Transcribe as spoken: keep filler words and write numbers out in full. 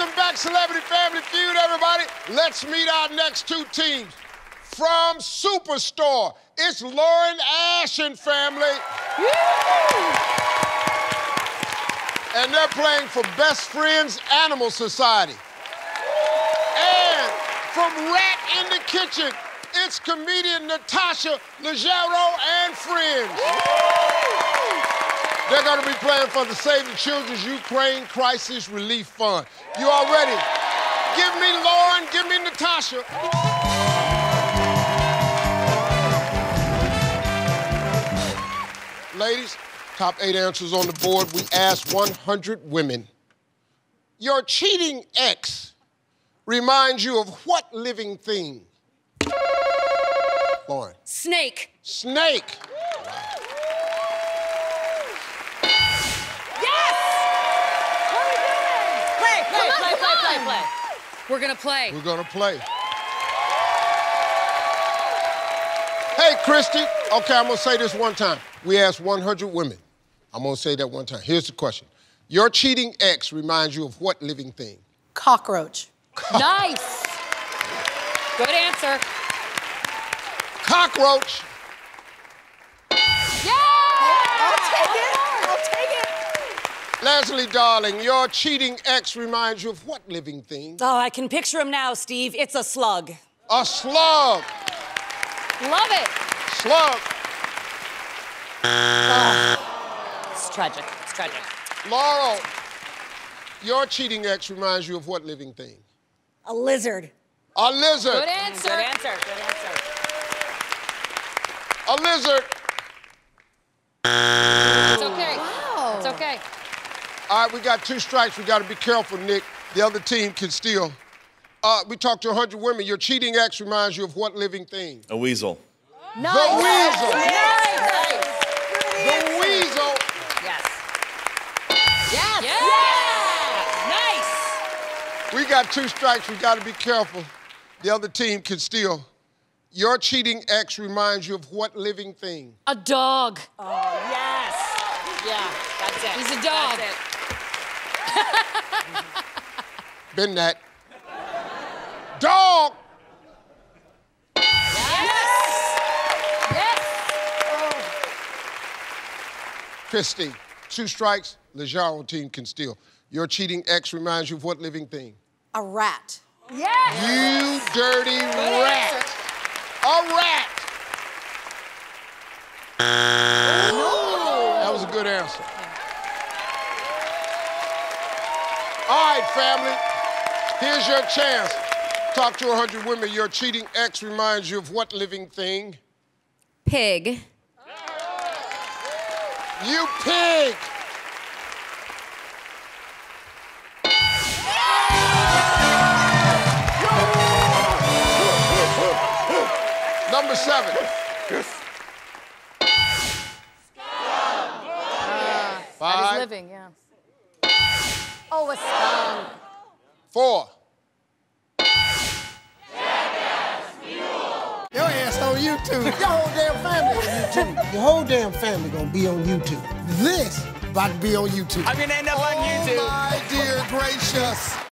Welcome back, Celebrity Family Feud, everybody. Let's meet our next two teams. From Superstore, it's Lauren Ash and family. Woo! And they're playing for Best Friends Animal Society. And from Rat in the Kitchen, it's comedian Natasha Leggero and friends. Woo! They're gonna be playing for the Save the Children's Ukraine Crisis Relief Fund. You all ready? Give me Lauren, give me Natasha. Ladies, top eight answers on the board. We asked one hundred women. Your cheating ex reminds you of what living thing? Lauren. Snake. Snake. Wow. Yes! What are we doing? Play, play, on, play, play, play, play. We're gonna play. We're gonna play. Hey, Christy. Okay, I'm gonna say this one time. We asked one hundred women. I'm gonna say that one time. Here's the question. Your cheating ex reminds you of what living thing? Cockroach. Co nice. Good answer. Cockroach. Yeah! I'll take it. I'll take it. Leslie, darling, your cheating ex reminds you of what living thing? Oh, I can picture him now, Steve. It's a slug. A slug. Love it. Slug. Oh, it's tragic. It's tragic. Laurel, your cheating ex reminds you of what living thing? A lizard. A lizard. Good answer. Good answer. Good answer. A lizard. It's okay. Wow. It's okay. All right, we got two strikes. We got to be careful, Nick. The other team can steal. Uh, we talked to one hundred women. Your cheating ex reminds you of what living thing? A weasel. Nice. The weasel. Nice. The weasel. Yes. Yes. Yes. Yes. Nice. We got two strikes. We got to be careful. The other team can steal. Your cheating ex reminds you of what living thing? A dog. Oh, yes. Yeah, that's it. He's a dog. That's it. Been that. Dog! Yes! Yes! Yes. Oh. Christy, two strikes, Leggero team can steal. Your cheating ex reminds you of what living thing? A rat. Yes! You dirty Good rat. Answer. A rat. Ooh. That was a good answer. Yeah. All right, family. Here's your chance. Talk to one hundred women. Your cheating ex reminds you of what living thing? Pig. You pig. Number seven. Five. That is living, yeah. Oh, a skunk. Four. Jackass, mule. Your ass on YouTube. Your whole damn family on YouTube. Your whole damn family gonna be on YouTube. This about to be on YouTube. I'm gonna end up oh on YouTube. Oh my dear gracious.